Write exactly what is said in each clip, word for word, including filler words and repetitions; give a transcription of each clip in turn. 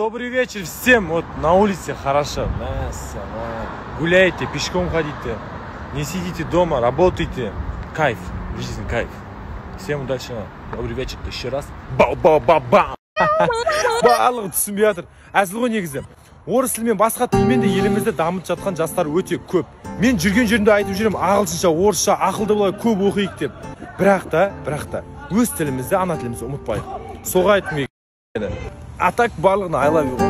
Добрый вечер всем. Вот на улице хорошо, гуляйте, пешком ходите, не сидите дома, работайте, кайф, жизнь кайф. Всем удачи, добрый вечер еще раз. Ба-ба-ба-ба. Барлық түсінбей жатыр. Әзілғой негізі. Орыс тілі мен басқа тілменде елімізде дамып жатқан жастар өте көп. Мен жүрген жерімде айтып жүрем, ағылшынша, орысша, ақылды болай көп оқиық деп. Бірақ та, бірақ та, өз тілімізді, ана тілімізді ұмытпайық. Соға айтмайық. Атак барлығына айлап еуға.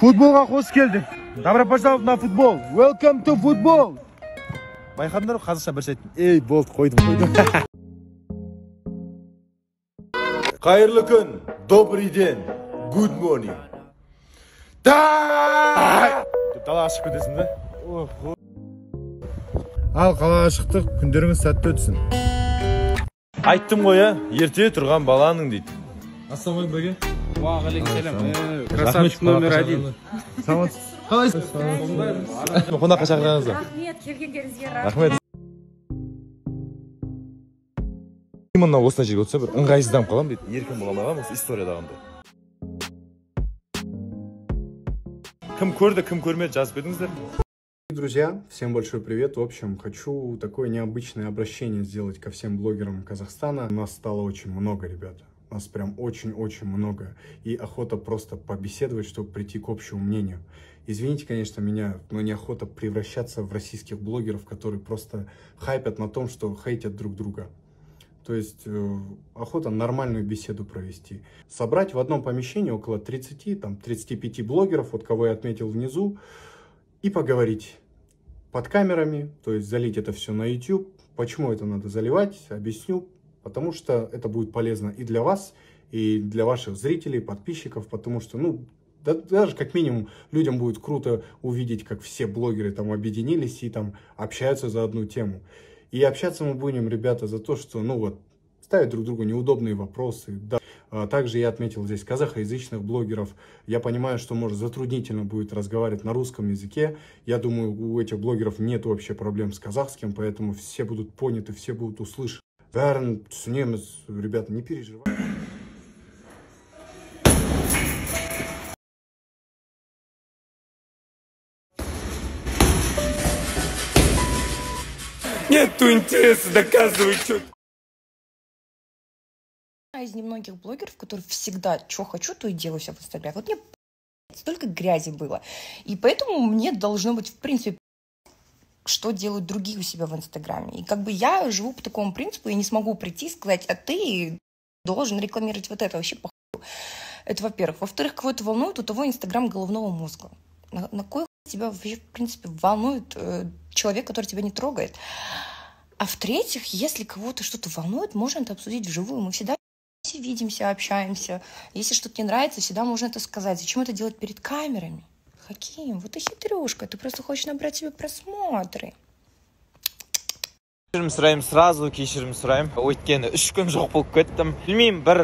Футболға қос келдік. Добро пожаловать на футбол. Welcome to football. Байқадымдар қазақша бір шеттім. Эй, болды, қойдым, қойдым. Қайырлы күн, добрый день, good morning. Таааа! Дала ашық көтесін, да? Ал қала ашықтық, күндеріңіз сәтті өтсін. Айттым қоя, ерте тұрған баланың дейді. Ассалам алейкум. Уа алейкум. Красавчик номер один. Саламатсыз. Қалайсыз? Қонаққа шақырғаныңыздар. Рахмет, келгендеріңізге рахмет. Именно осына жерге отырса бір ыңғайсызданып қалам дейді. Еркін бола алмай қалам осы историядағындай. Кім көрді, кім көрмеді жазып едіңіздер? Друзья, всем большой привет. В общем, хочу такое необычное обращение сделать ко всем блогерам Казахстана. У нас стало очень много, ребята. У нас прям очень-очень много, и охота просто побеседовать, чтобы прийти к общему мнению. Извините, конечно, меня, но неохота превращаться в российских блогеров, которые просто хайпят на том, что хейтят друг друга. То есть э, охота нормальную беседу провести. Собрать в одном помещении около тридцати, там, тридцати пяти блогеров, вот кого я отметил внизу, и поговорить под камерами, то есть залить это все на YouTube. Почему это надо заливать, объясню. Потому что это будет полезно и для вас, и для ваших зрителей, подписчиков, потому что, ну, да, даже как минимум людям будет круто увидеть, как все блогеры там объединились и там общаются за одну тему. И общаться мы будем, ребята, за то, что, ну вот, ставят друг другу неудобные вопросы. Да. А также я отметил здесь казахоязычных блогеров. Я понимаю, что, может, затруднительно будет разговаривать на русском языке. Я думаю, у этих блогеров нет вообще проблем с казахским, поэтому все будут поняты, все будут услышаны. Бәрін түсінеміз, ребята, не переживай. Нету интереса доказывать что-то. Одна из немногих блогеров, которые всегда что хочу, то и делаю себя в Инстаграме. Вот мне столько грязи было. И поэтому мне должно быть, в принципе, что делают другие у себя в Инстаграме. И как бы я живу по такому принципу, я не смогу прийти и сказать, а ты должен рекламировать вот это, вообще похуй. Это во-первых. Во-вторых, кого это волнует, у того Инстаграм головного мозга. На, на кой тебя вообще, в принципе, волнует э, человек, который тебя не трогает? А в-третьих, если кого-то что-то волнует, можно это обсудить вживую. Мы всегда видимся, общаемся. Если что-то не нравится, всегда можно это сказать. Зачем это делать перед камерами? Хаким, вот ты хитрюшка, ты просто хочешь набрать себе просмотры. Кешірім сұрайым сразу, кешірім сұрайым. Өйткені үш күн жоқ болып кеттім. Білмеймін, бір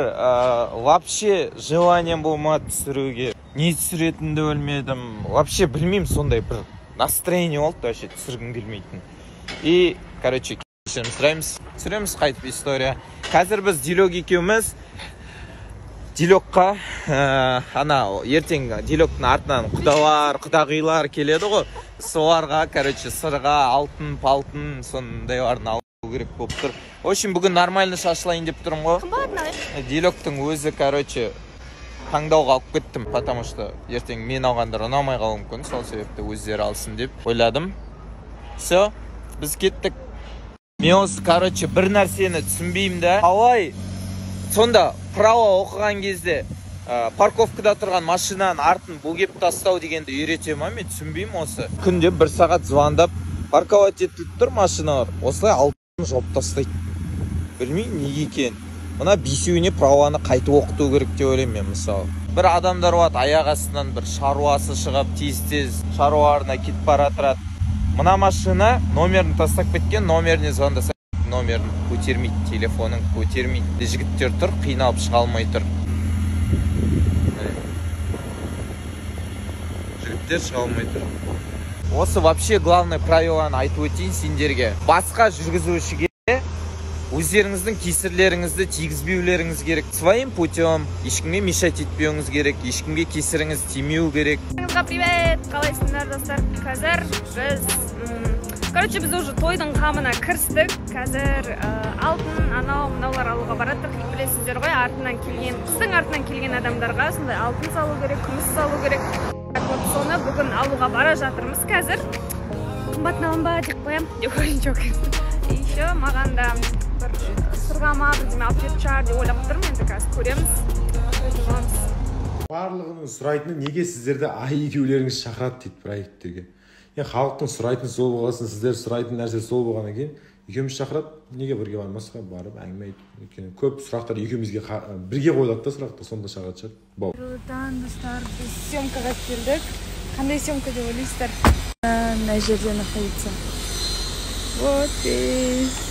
вообще желанием болмады түсіруге. Не түсіретінді білмедім. Вообще білмеймін, сондай бір настроение болды, вообще түсіргім келмейтін. И, короче, кешірім сұраймыз. Түсіреміз қайтып история. Қазір біз Дилёк екеуміз. Дилёкқа, анау, ертең Дилёктің артынан құдалар, құдағилар келеді ғой. Соларға, короче, сырға, алтын, палтын, сондайларын алу керек болып тұр. В общем, бүгін нормально шашылайын деп тұрым ғой. Дилёктің өзі, короче, таңдауға алып кеттім, потому что ертең мен алғандар ұнамай қалуы мүмкін, сол себепті өздері алсын деп ойладым. Все, біз кеттік. Мен осы, короче, бір нәрсені түсінбеймін да. Қалай? Сонда право оқыған кезде ә, парковкада тұрған машинаның артын бөгеп тастау дегенді үйрете ма, мен түсінбеймін осы. Күнде бір сағат звондап, парковать етіліп тұр машиналар. Осылай алтын жауып тастайды. Білмеймін неге екен. Мына бесеуіне правоны қайтып оқыту керек деп ойлаймын мен, мысалы. Бір адамдар болады, аяқ астынан бір шаруасы шығып, тез-тез шаруаларына кетіп бара тұрады. Мына машина номерін тастап кеткен, номеріне звондаса номерін көтермейді, телефонын көтермейді. Жігіттер тұр, қиналып шыға алмай тұр. Жігіттер шыға алмай тұр. Осы вообще главное правиланы айтып өтейін сендерге. Басқа жүргізушіге өздеріңіздің кесірлеріңізді тигізбеулеріңіз керек. Своим путем. Ешкімге мешать етпеуіңіз керек. Ешкімге кесіріңіз тимеу керек. Привет! Қалайсыңдар, достар? Қазір біз... Короче, біз уже тойдың қамына кірістік. Қазір алтын, анау, мынаулар алуға бараттық. Білесіздер ғой, артынан келген, қыздың артынан келген адамдарға сондай алтын салу керек, күміс салу керек. Соны бүгін алуға бара жатырмыз қазір. Қымбатын алын ба деп қоям. Еще мағанда сырғама бірдеме алып кетіп шығар деп ойлап тұрмын. Енді қазір көреміз. Барлығының сұрайтыны неге сіздерді ай екеулеріңіз шақырады дейді проекттерге. Халықтың сұрайтыны сол болғасын, сіздер сұрайтын нәрсе сол болғаннан кейін екеуміз шақырады, неге бірге бармасқа барып әңгіме айтып. Көп сұрақтар екеумізге бірге қойылады да сұрақтар, сонда шақырады шығар. Жылдан достар, біз съемкаға келдік. Қандай съемка деп ойлайсыздар? Мына жерде находится. Вот здесь.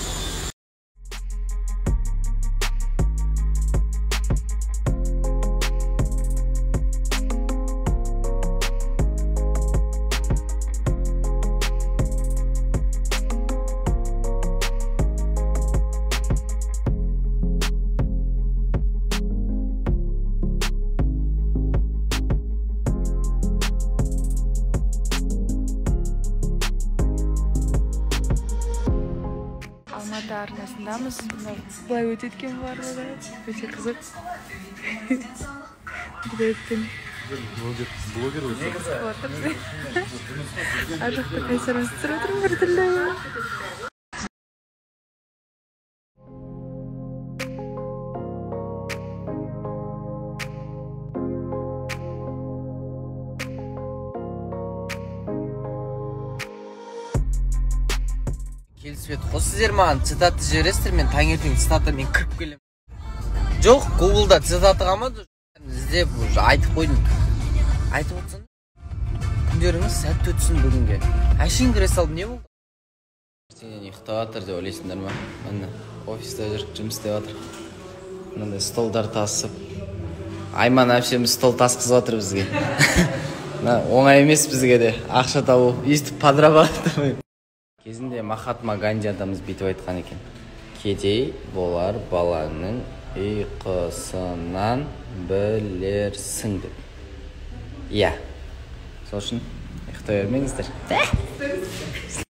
Арнасындамыз, былай өтеткен барлығы, өте қызық. Бұдай өткен. Блогер өте. Ажақты қайсарымыз тұр отырым бір түрлі. Сіздер маған цитаты жібересіздер, мен таңертең цитатамен кіріп келем. Жоқ, Google-да цитаты қалмады. Іздеп айтып қойдым. Айтып отырсың. Күндеріңіз сәтті өтсін бүгінге. Әшейін кіре салдым, не болды? Сенен ұйықтаватыр деп ойлайсыңдар ма? Міне, офиста жүріп жұмыс істеп жатыр. Мынандай столдар тасып. Айман әпшеміз стол тасқызып жатыр бізге. Оңай емес бізге де ақша табу, өстіп подрабатывать етіп. Кезінде Махатма Ганди атамыз бүйтіп айтқан екен. Кедей болар баланың ұйқысынан білерсің деп. Иә. Сол үшін ұйықтай бермеңіздер.